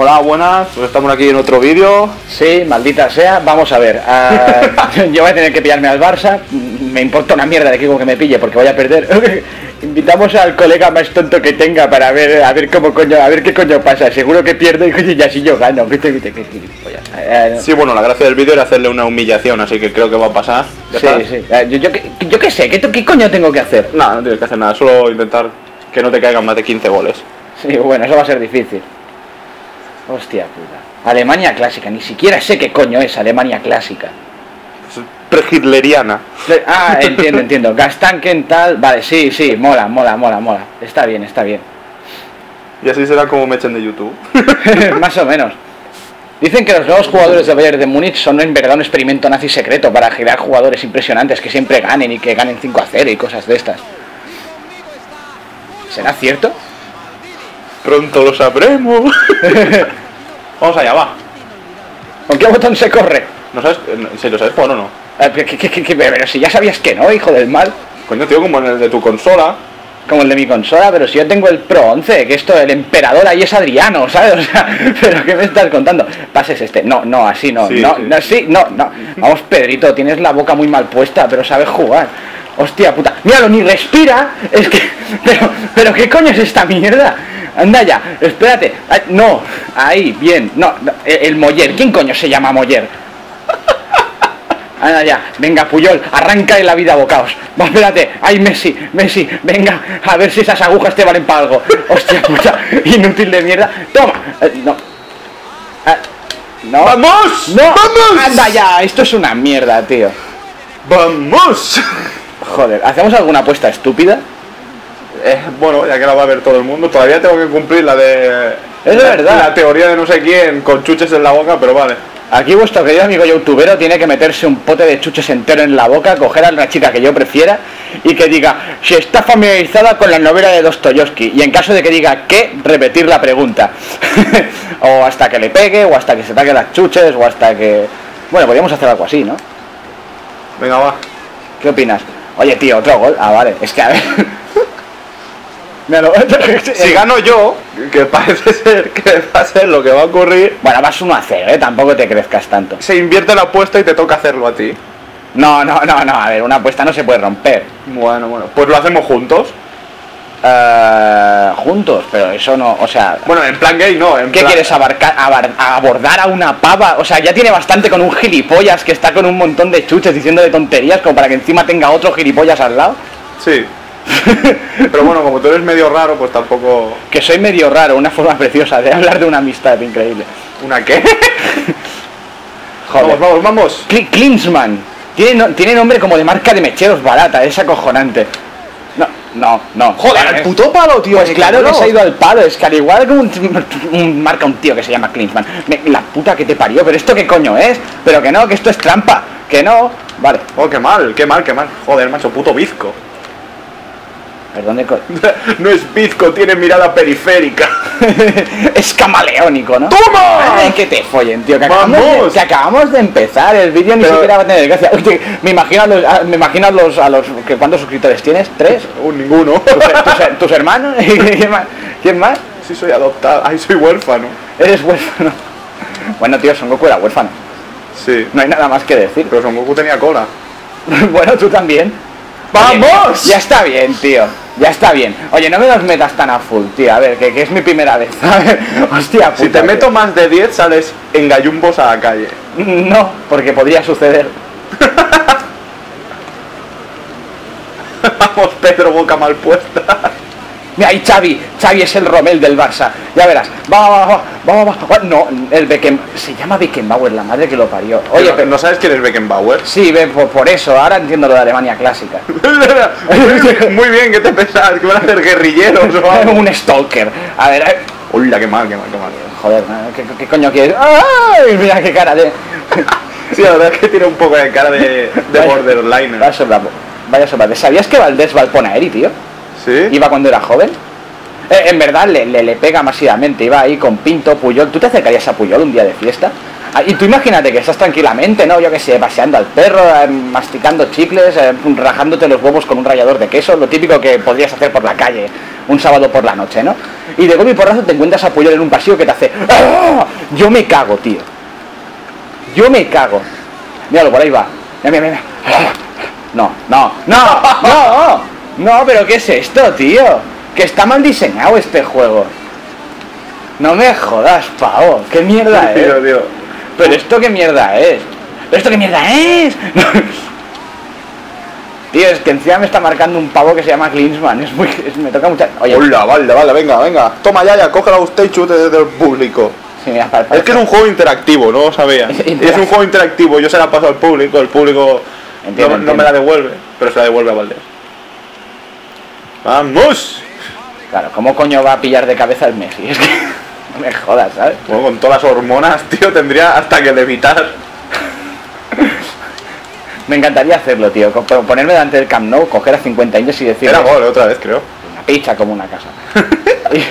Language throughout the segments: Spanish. Hola, buenas, pues estamos aquí en otro vídeo. Sí, maldita sea, vamos a ver. Yo voy a tener que pillarme al Barça. Me importa una mierda de que me pille porque voy a perder. Invitamos al colega más tonto que tenga para ver cómo coño, a ver qué coño pasa. Seguro que pierdo y ya si yo gano. Sí, bueno, la gracia del vídeo era hacerle una humillación, así que creo que va a pasar. Sí, sí. Yo qué sé, ¿qué coño tengo que hacer? Nada, no tienes que hacer nada, solo intentar que no te caigan más de 15 goles. Sí, bueno, eso va a ser difícil. Hostia puta. Alemania Clásica, ni siquiera sé qué coño es Alemania Clásica. Prehitleriana. Ah, entiendo, entiendo. Gastanken tal. Vale, sí, sí, mola. Está bien, está bien. Y así será como me echen de YouTube. Más o menos. Dicen que los nuevos jugadores de Bayern de Múnich son en verdad un experimento nazi secreto para generar jugadores impresionantes que siempre ganen y que ganen 5-0 y cosas de estas. ¿Será cierto? Pronto lo sabremos. Vamos allá, va. ¿Con qué botón se corre? ¿No sabes? ¿Sí lo sabes por o no? Pero si ya sabías que no, hijo del mal. Coño, tío, como en el de tu consola. Como el de mi consola, pero si yo tengo el Pro 11, que esto, el emperador ahí es Adriano, ¿sabes? O sea, pero ¿qué me estás contando? Pases este. No, no, así no. Sí, no, sí. No, sí, no, no. Vamos, Pedrito, tienes la boca muy mal puesta, pero sabes jugar. Hostia puta. Míralo, ni respira. Es que... Pero ¿qué coño es esta mierda? Anda ya, espérate. Ay, no, ahí, bien. No, el Moller. ¿Quién coño se llama Moller? Anda ya, venga, Puyol, arranca de la vida bocaos. Va, espérate, ay, Messi, venga, a ver si esas agujas te valen para algo. Hostia puta, inútil de mierda. Toma, no. No. ¡Vamos! ¡No! ¡Vamos! Anda ya, esto es una mierda, tío. ¡Vamos! Joder, ¿hacemos alguna apuesta estúpida? Bueno, ya que la va a ver todo el mundo. Todavía tengo que cumplir la de... Es verdad. La teoría de no sé quién, con chuches en la boca, pero vale. Aquí vuestro querido amigo youtubero tiene que meterse un pote de chuches entero en la boca, coger a una chica que yo prefiera y que diga, si está familiarizada con la novela de Dostoyevski, y en caso de que diga qué, repetir la pregunta. O hasta que le pegue, o hasta que se taque las chuches, o hasta que... Bueno, podríamos hacer algo así, ¿no? Venga, va. ¿Qué opinas? Oye, tío, otro gol. Ah, vale, es que a ver... Si gano yo, que parece ser que va a ser lo que va a ocurrir. Bueno, vas 1-0, tampoco te crezcas tanto. Se invierte la apuesta y te toca hacerlo a ti. No, a ver, una apuesta no se puede romper. Bueno, pues lo hacemos juntos. Juntos, pero eso no, o sea... Bueno, en plan gay no, en plan... ¿Qué quieres, abordar a una pava? O sea, ya tiene bastante con un gilipollas que está con un montón de chuches diciéndole tonterías como para que encima tenga otro gilipollas al lado. Sí. Pero bueno, como tú eres medio raro, pues tampoco... Que soy medio raro, una forma preciosa de hablar de una amistad increíble. ¿Una qué? Joder. Vamos. Klinsmann. Tiene nombre como de marca de mecheros barata, es acojonante. No. Joder, al puto palo, tío. Pues claro que se ha ido al palo, es que al igual que marca un tío que se llama Klinsmann. La puta que te parió, pero esto qué coño es. Pero que no, que esto es trampa. Que no, vale. Oh, qué mal. Joder, macho, puto bizco. Perdón, no es bizco, tiene mirada periférica. Es camaleónico, ¿no? ¡Toma! Ay, que te follen, tío. Que acabamos de empezar. El vídeo ni siquiera va a tener gracia. Oye, me imagino a los que, ¿cuántos suscriptores tienes? ¿3? Ninguno. ¿Tus hermanos? ¿Quién más? Sí, soy adoptado. Ay, soy huérfano. Eres huérfano. Bueno, tío, Son Goku era huérfano. Sí. No hay nada más que decir. Pero Son Goku tenía cola. Bueno, tú también. ¡Vamos! Oye, ya está bien, tío. Ya está bien. Oye, no me los metas tan a full, tío. A ver, que es mi primera vez. A ver, hostia puta. Si te meto más de 10, sales en gallumbos a la calle. No, porque podría suceder. Vamos, Pedro, boca mal puesta. Mira, ahí Xavi es el Romel del Barça. Ya verás. Vamos. No, el Beckenbauer. Se llama Beckenbauer, la madre que lo parió. Oye, pero ¿no sabes quién es Beckenbauer? Sí, por eso. Ahora entiendo lo de Alemania Clásica. Muy bien, ¿qué te pensabas? ¿Que van a hacer guerrilleros o algo? Un stalker. A ver, Hola, qué mal. Joder, ¿qué coño quieres? ¡Ay! Mira qué cara de... Sí, la verdad es que tiene un poco de cara de borderline. Vaya sobrado. ¿Sabías que Valdés va al Ponaeri, tío? ¿Sí? ¿Iba cuando era joven? En verdad le pega masivamente. Iba ahí con Pinto, Puyol. ¿Tú te acercarías a Puyol un día de fiesta? Y tú imagínate que estás tranquilamente, ¿no? Yo qué sé, paseando al perro, masticando chicles, rajándote los huevos con un rallador de queso, lo típico que podrías hacer por la calle un sábado por la noche, ¿no? Y de golpe y porrazo te encuentras a Puyol en un pasillo que te hace... ¡Ah! Yo me cago, tío. Yo me cago. Míralo, por ahí va. Mira, mira, mira. No, no, no, no. No, pero ¿qué es esto, tío? Que está mal diseñado este juego. No me jodas, pavo. ¿Qué mierda es? Tío, tío. Pero esto qué mierda es. ¿Esto qué mierda es? Tío, es que encima me está marcando un pavo que se llama Klinsmann. Es muy... me toca mucha... Oye, hola, vale, vale, venga, venga. Toma, Yaya, cógela usted y chute desde el público. Sí, mira, es que es un juego interactivo, no lo sabía. Es un juego interactivo, yo se la paso al público, el público entiendo, no me la devuelve, pero se la devuelve a Valdés. ¡Vamos! Claro, ¿cómo coño va a pillar de cabeza el Messi? Es que... me jodas, ¿sabes? Bueno, con todas las hormonas, tío, tendría hasta que levitar. Me encantaría hacerlo, tío. Ponerme delante del Camp Nou, coger a 50 años y decir... Era gol, otra vez, creo. Una picha como una casa. Y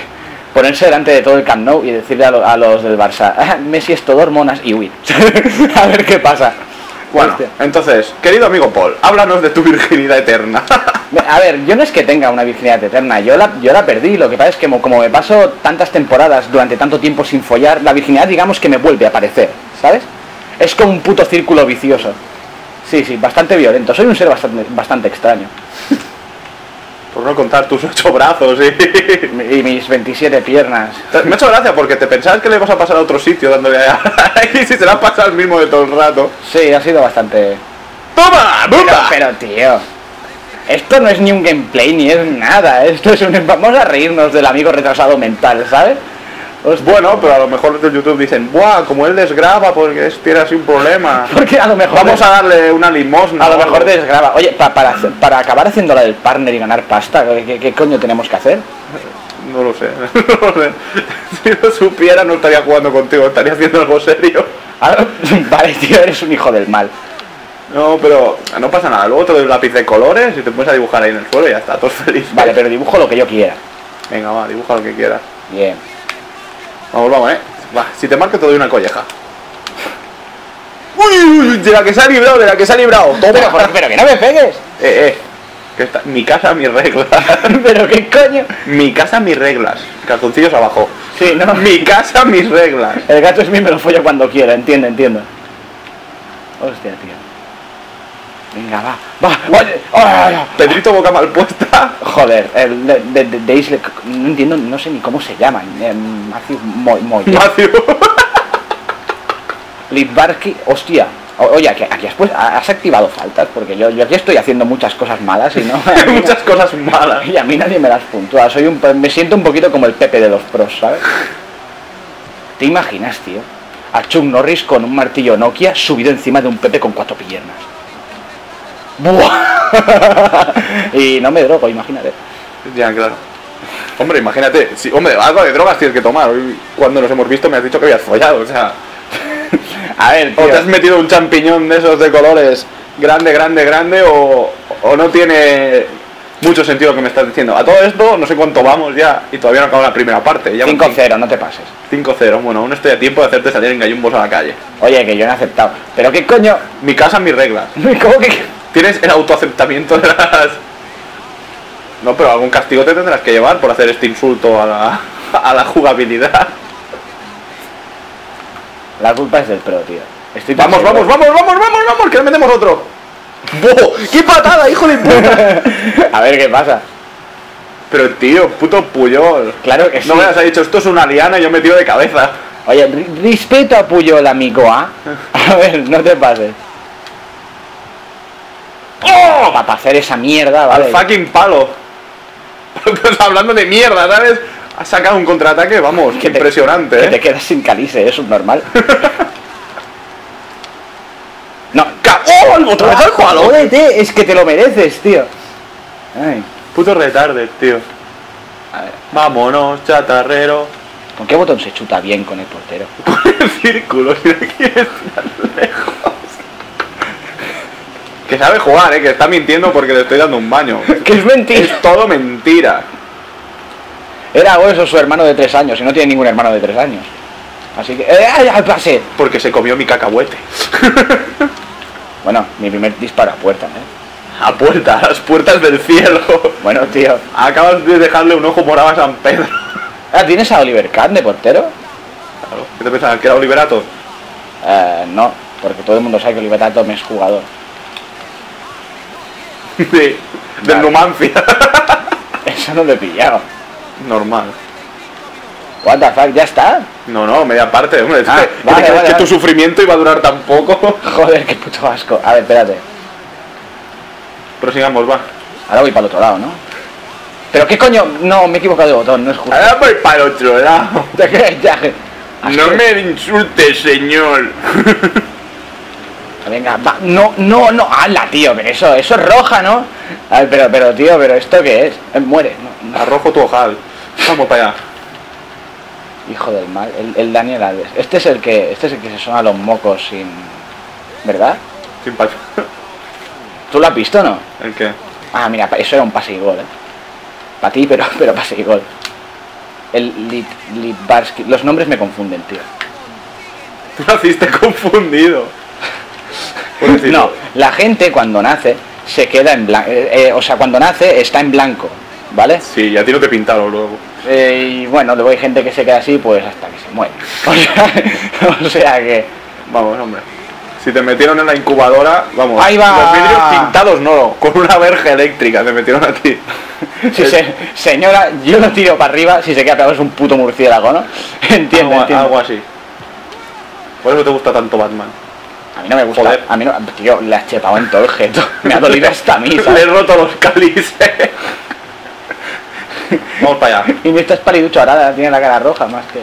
ponerse delante de todo el Camp Nou y decirle a los del Barça... Ah, Messi es todo hormonas y huir. A ver qué pasa. Bueno, hostia. Entonces, querido amigo Paul, háblanos de tu virginidad eterna. A ver, yo no es que tenga una virginidad eterna, yo la perdí, lo que pasa es que como me paso tantas temporadas durante tanto tiempo sin follar, la virginidad digamos que me vuelve a aparecer, ¿sabes? Es como un puto círculo vicioso. Sí, sí, bastante violento, soy un ser bastante extraño. Por no contar tus 8 brazos y mis 27 piernas. Me ha hecho gracia porque te pensabas que le ibas a pasar a otro sitio dándole a... y si se la has pasado al mismo de todo el rato. Sí, ha sido bastante... ¡Toma! ¡Bumba! Pero, tío... esto no es ni un gameplay ni es nada. Esto es un... vamos a reírnos del amigo retrasado mental, ¿sabes? Hostia. Bueno, pero a lo mejor de YouTube dicen, ¡buah! Como él desgraba porque tiene así un problema. Porque a lo mejor... vamos a darle una limosna. A lo mejor desgraba. Oye, para acabar haciendo la del partner y ganar pasta, ¿qué coño tenemos que hacer? No lo sé. Si lo supiera no estaría jugando contigo, estaría haciendo algo serio. Vale, tío, eres un hijo del mal. No, pero no pasa nada. Luego te doy un lápiz de colores y te pones a dibujar ahí en el suelo y ya está, todo feliz. Vale, pero dibujo lo que yo quiera. Venga, va, dibuja lo que quieras. Bien. Vamos, vamos, Va, si te marco te doy una colleja. ¡Uy! De la que se ha librado, de la que se ha librado. Pero que no me pegues. Que está, mi casa, mis reglas. ¿Pero qué coño? Mi casa, mis reglas. Calzoncillos abajo. Sí, no. Mi casa, mis reglas. El gato es mío, me lo follo cuando quiera, entiendo, entiendo. Hostia, tío. Venga, va. Pedrito boca mal puesta. Joder, el de Isle, no entiendo, no sé ni cómo se llaman. Matthew. Litbarsky, hostia. Oye, aquí has activado faltas, porque yo aquí estoy haciendo muchas cosas malas y no. Muchas cosas malas. Y a mí nadie me las puntúa. Me siento un poquito como el Pepe de los pros, ¿sabes? ¿Te imaginas, tío? A Chuck Norris con un martillo Nokia subido encima de un Pepe con 4 piernas. ¡Buah! Y no me drogo, imagínate. Ya, claro. Hombre, imagínate, si, hombre, algo de drogas tienes que tomar. Hoy, cuando nos hemos visto me has dicho que habías follado, o sea. A ver, tío. O te has metido un champiñón de esos de colores grande, grande, grande, o no tiene mucho sentido lo que me estás diciendo. A todo esto, no sé cuánto vamos ya, y todavía no acaba la primera parte. 5-0, no te pases. 5-0, bueno, aún estoy a tiempo de hacerte salir en gallumbos a la calle. Oye, que yo no he aceptado. ¿Pero qué coño? Mi casa, mis reglas. ¿Cómo que...? Tienes el autoaceptamiento de las... No, pero algún castigo te tendrás que llevar por hacer este insulto a la jugabilidad. La culpa es del pro, tío. Vamos, vamos, vamos, vamos, vamos, vamos, que le metemos otro. ¡Boh! ¡Qué patada, hijo de puta! A ver qué pasa. Pero tío, puto Puyol. Claro que sí. No me has dicho, esto es una liana y yo me tiro de cabeza. Oye, respeto a Puyol, amigo, ¿ah? A ver, no te pases. ¡Oh! Para hacer esa mierda, vale. Al fucking palo. Hablando de mierda, ¿sabes? Has sacado un contraataque, vamos, que impresionante, que te quedas sin calice, eso es normal. No, ¡oh! ¡Otra vez al palo! ¡Jódete! Es que te lo mereces, tío. Ay. Puto retarde, tío. A ver. Vámonos, chatarrero. ¿Con qué botón se chuta bien con el portero? Con el círculo, si no quieres tan lejos. Que sabe jugar, que está mintiendo porque le estoy dando un baño. Que es mentira. Es todo mentira. Era Oso su hermano de 3 años, y no tiene ningún hermano de 3 años. Así que... ¡Al pase! Porque se comió mi cacahuete. Bueno, mi primer disparo a puerta, ¿eh? A puerta, a las puertas del cielo. Bueno, tío. Acabas de dejarle un ojo morado a San Pedro. Ah, ¿tienes a Oliver Kahn de portero? Claro. ¿Qué te pensabas? ¿Que era Oliverato? No, porque todo el mundo sabe que Oliverato es jugador. Sí, del Numancia. Eso no lo he pillado. Normal. What the fuck, ¿ya está? No, no, media parte, hombre. Ah, vale, tu sufrimiento iba a durar tan poco. Joder, qué puto asco. A ver, espérate. Prosigamos, va. Ahora voy para el otro lado, ¿no? Pero qué coño. No, me he equivocado de botón, no es justo. Ahora voy para el otro lado. No me insultes, señor. Venga, va. No, no, no. ¡Hala, tío! Pero eso es roja, ¿no? A ver, pero, tío, pero ¿esto qué es? Muere. No. Arrojo tu ojal. Vamos para allá. Hijo del mal, el Daniel Alves. Este es el que se suena a los mocos sin... ¿Verdad? Sin pase. ¿Tú lo has visto, no? ¿El qué? Ah, mira, eso era un pase y gol, ¿eh? Para ti, pero pase y gol. El Litbarsky. Los nombres me confunden, tío. Tú naciste confundido. No, la gente cuando nace se queda en blanco. O sea, cuando nace está en blanco, ¿vale? Sí, y a ti no te pintaron luego. Y bueno, luego hay gente que se queda así, pues hasta que se muere. O sea que... Vamos, hombre. Si te metieron en la incubadora, vamos. Ahí va. Los vidrios pintados no, con una verja eléctrica te metieron a ti. Sí, señora, yo lo tiro para arriba, si se queda pegado es un puto murciélago, ¿no? Entiendo, algo así. Por eso te gusta tanto Batman. A mí no me gusta. Joder. A mí no... Tío, le has chepado en todo el jeto. Me ha dolido hasta a mí, ¿sabes? Le he roto los cálices. Vamos para allá. Y este es pariducho ahora, tiene la cara roja más que...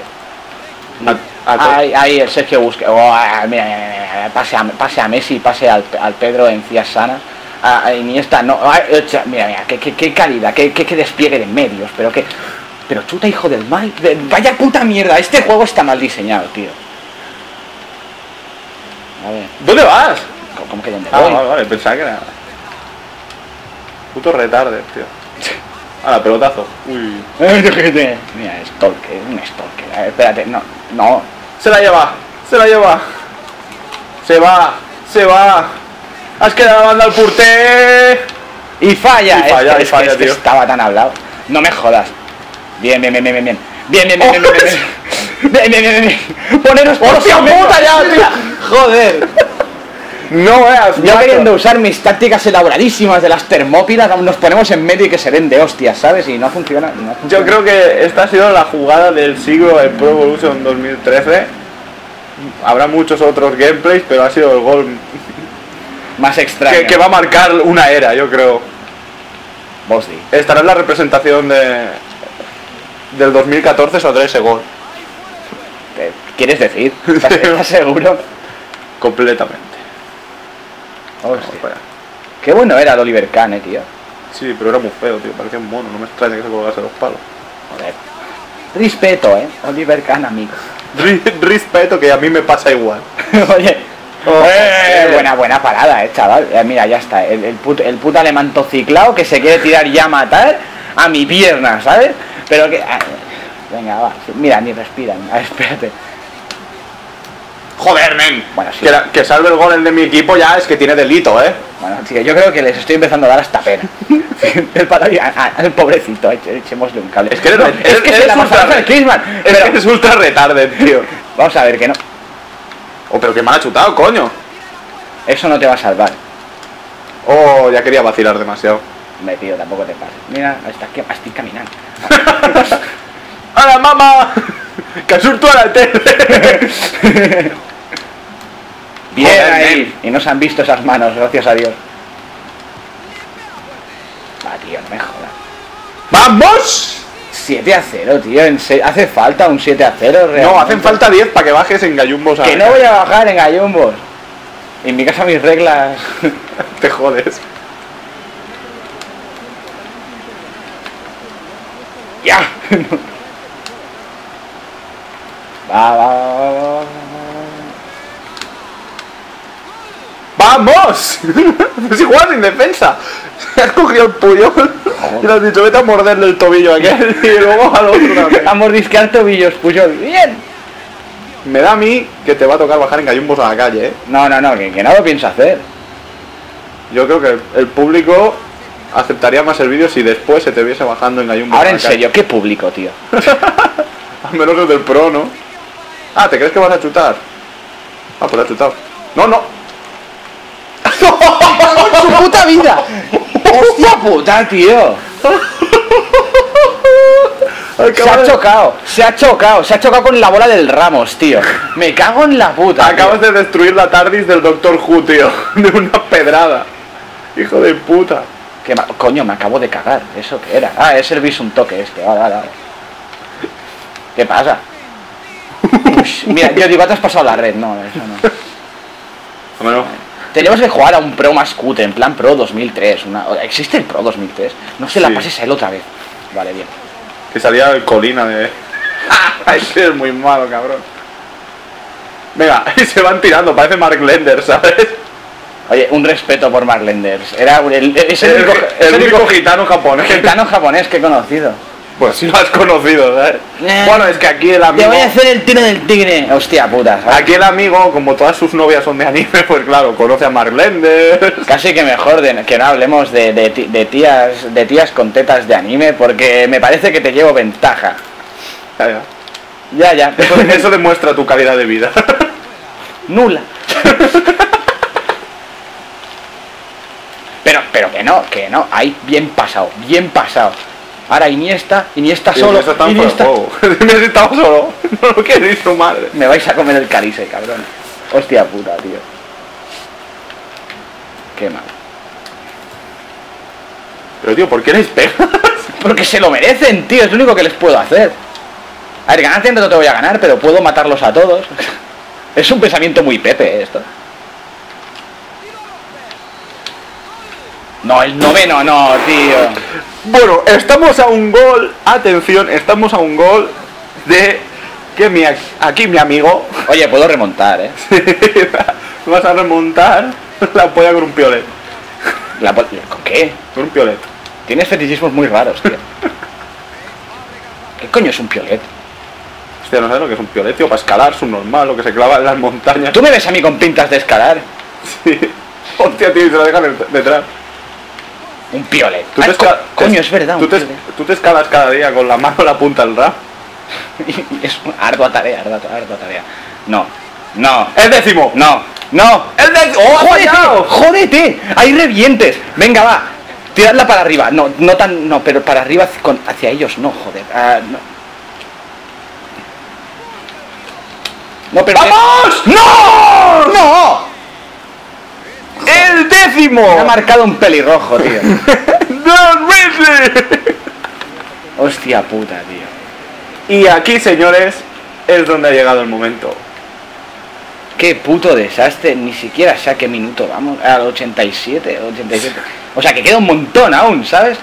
Ahí el Sergio Busquets. Oh, mira, pase a Messi, pase al Pedro en Cías Sanas. A Iniesta, no... Mira, qué calidad, qué despliegue de medios, pero qué... Pero chuta, hijo del mal... Vaya puta mierda, este juego está mal diseñado, tío. A ver. ¿Dónde vas? ¿Cómo que dónde voy? Vale, pensaba que era... Puto retarder, tío. Ah, pelotazo. Uy. Mira, stalker, un stalker. A ver, espérate, no. Se la lleva. Se va. Has quedado la banda al porter. Y falla, tío. Estaba tan hablado. No me jodas. Bien. Poneros por hostia puta ya, tío. Joder. No veas, yo queriendo usar mis tácticas elaboradísimas de las termópilas, nos ponemos en medio y que se den de hostias, ¿sabes? Y no funciona. Yo creo que esta ha sido la jugada del siglo del Pro Evolution 2013. Habrá muchos otros gameplays, pero ha sido el gol más extraño que va a marcar una era, yo creo. Bosdi. Estará en la representación del 2014 saldrá ese gol. ¿Qué quieres decir? ¿Estás seguro? Completamente. Hostia. Qué bueno era el Oliver Kahn, tío. Sí, pero era muy feo, tío. Parecía un mono. No me extraña que se colgase los palos. Joder. Respeto, Oliver Kahn, amigo. Respeto, que a mí me pasa igual. Oye. Buena parada, chaval. Mira, ya está. El puto alemán tociclao que se quiere tirar ya a matar a mi pierna, ¿sabes? Pero que... Venga, va. Mira, ni respiran. A ver, espérate. Joder, men, bueno, sí. que salve el gol el de mi equipo ya es que tiene delito, ¿eh? Bueno, tío, yo creo que les estoy empezando a dar hasta pena. El pobrecito, echémosle un cable. Es que es ultra retarded, tío. Vamos a ver que no. Oh, pero que mal ha chutado, coño. Eso no te va a salvar. Oh, ya quería vacilar demasiado. Me tío, tampoco te pases. Mira, hasta aquí estoy caminando. ¡Hola, mamá! ¡Que surto a la tele! Bien, joder, ahí. Y no se han visto esas manos, gracias a Dios. Va, tío, no me jodas. ¡Vamos! 7-0, tío. ¿Hace falta un 7-0 realmente? No, hacen falta 10 para que bajes en gallumbos. Que no voy a bajar en gallumbos. En mi casa mis reglas... Te jodes. ¡Ya! ¡Vamos! Es igual, sin defensa. Has cogido el Puyol y le has dicho, vete a morderle el tobillo a aquel y luego al otro también. A mordisquear tobillos, Puyol. ¡Bien! Me da a mí que te va a tocar bajar en gallumbos a la calle, ¿eh? No, no, no, que no lo piensa hacer. Yo creo que el público aceptaría más el vídeo si después se te viese bajando en gallumbos. Ahora, en serio, ¿qué público, tío? Al menos el del pro, ¿no? Ah, ¿te crees que vas a chutar? Ah, pues ha chutado. ¡No, no! ¡No, su puta vida! ¡Hostia puta, tío! Se ha chocado con la bola del Ramos, tío. Me cago en la puta. Acabas de destruir la TARDIS del Doctor Who, tío. De una pedrada. Hijo de puta. ¿Qué coño, me acabo de cagar? ¿Eso qué era? Ah, es el Visum Toque este. Vale, vale, vale. ¿Qué pasa? Ush, mira, yo digo, te has pasado la red. No, eso no. Bueno. Tenemos que jugar a un Pro más cutre, en plan Pro 2003. ¿Existe el Pro 2003? No se la pases a él otra vez. Vale, bien. Que salía el Colina de... ¡Ah! Es que es muy malo, cabrón. Venga, y se van tirando, parece Mark Lenders, ¿sabes? Oye, un respeto por Mark Lenders. Era el único gitano japonés. Gitano japonés que he conocido. Pues si lo has conocido, ¿sabes? Bueno, es que aquí el amigo... Te voy a hacer el tiro del tigre. Hostia puta, ¿sabes? Aquí el amigo, como todas sus novias son de anime, pues claro, conoce a Mark Lenders. Casi que mejor que no hablemos de tías con tetas de anime, porque me parece que te llevo ventaja. Ya. Eso demuestra tu calidad de vida. Nula. Pero que no. Ahí, bien pasado. Ahora Iniesta solo. Iniesta estaba solo. No lo quiere decir su madre. Me vais a comer el carice, cabrón. Hostia puta, tío. Qué mal. Pero tío, ¿por qué les pegas? Porque se lo merecen, tío. Es lo único que les puedo hacer. A ver, ganar siempre no te voy a ganar, pero puedo matarlos a todos. Es un pensamiento muy Pepe esto. No, el noveno no, tío. Bueno, estamos a un gol, atención, estamos a un gol de que mi amigo... Oye, puedo remontar, ¿eh? Sí, vas a remontar la polla con un piolet. ¿Con qué? Con un piolet. Tienes fetichismos muy raros, tío. ¿Qué coño es un piolet? Hostia, no sabes lo que es un piolet, tío, para escalar, subnormal, lo que se clava en las montañas. ¿Tú me ves a mí con pintas de escalar? Sí. Hostia, tío, y se la dejan detrás. Un piolet. Ay, coño, es verdad. Tú te escalas cada día con la mano a la punta del rap. Es una ardua tarea. No. ¡El décimo! No. ¡El décimo! ¡Oh, jódete! ¡Ahí revientes! Venga, va. Tiradla para arriba. No, pero para arriba hacia ellos no, joder. No, pero... ¡Vamos! ¡No! ¡El décimo! Me ha marcado un pelirrojo, tío. ¡Dos veces! Hostia puta, tío. Y aquí, señores, es donde ha llegado el momento. ¡Qué puto desastre! Ni siquiera sé a qué minuto vamos. Al 87. O sea, que queda un montón aún, ¿sabes?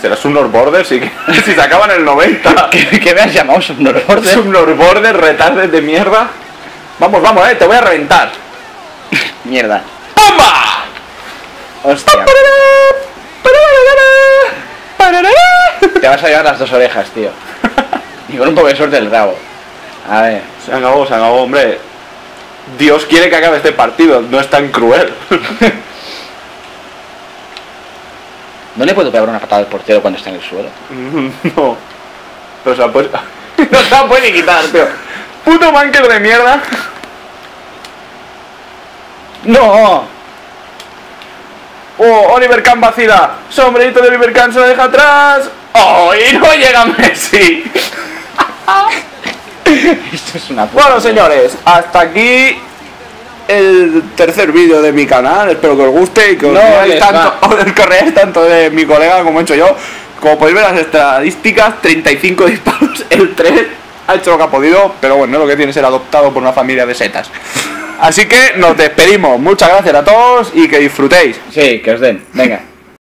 Será Subnorborder si se acaban el 90. ¿Qué me has llamado? ¿Subnorborder? Subnorborder, retardes de mierda. Vamos, te voy a reventar. Mierda. ¡Bomba! ¡Hostia! Te vas a llevar las dos orejas, tío. Y con un poco de suerte el rabo. A ver. Se acabó, hombre. Dios quiere que acabe este partido. No es tan cruel. ¿No le puedo pegar una patada al portero cuando está en el suelo? No. Pero se la puede... No se la puede ni quitar, tío. Puto banquero de mierda. ¡No! ¡Oh! Oliver Kahn vacila. Sombrerito de Oliver Kahn, se lo deja atrás. ¡Oh! Y no llega Messi. Esto es una puta. Bueno, señores, hasta aquí el tercer vídeo de mi canal. Espero que os guste y que os corréis tanto de mi colega como he hecho yo. Como podéis ver las estadísticas, 35 disparos, el 3 ha hecho lo que ha podido. Pero bueno, lo que tiene es ser adoptado por una familia de setas. Así que nos despedimos. Muchas gracias a todos y que disfrutéis. Sí, que os den. Venga.